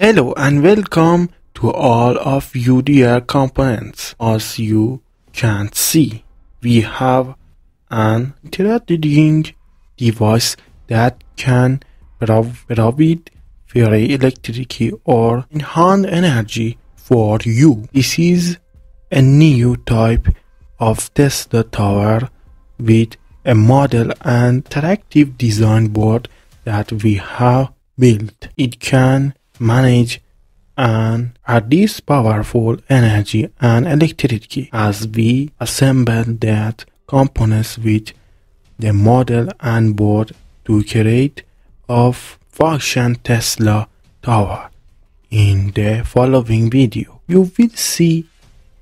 Hello and welcome to all of UDR components. As you can see, we have an interacting device that can provide free electricity or enhance energy for you. This is a new type of Tesla tower with a model and interactive design board that we have built. It can manage and produce powerful energy and electricity. As we assemble that components with the model and board to create a function Tesla tower. In the following video, you will see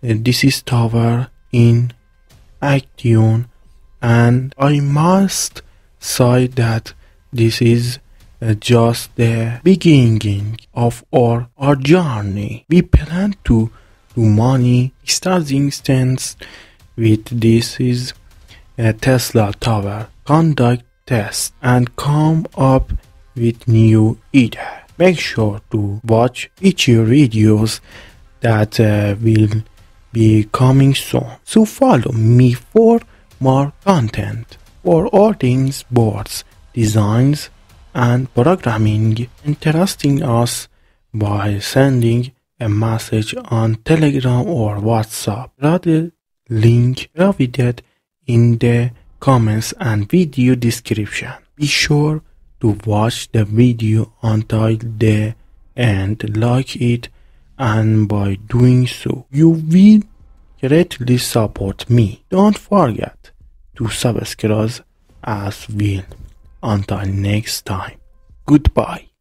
this is tower in action, and I must say that this is just the beginning of our journey. We plan to do many starting instance with this is a Tesla tower, conduct tests and come up with new idea. Make sure to watch future videos that will be coming soon. So follow me for more content for all things boards, designs, and programming. Interesting us by sending a message on Telegram or WhatsApp. The link provided in the comments and video description. Be sure to watch the video until the end, like it, and by doing so you will greatly support me. Don't forget to subscribe as well. Until next time, goodbye.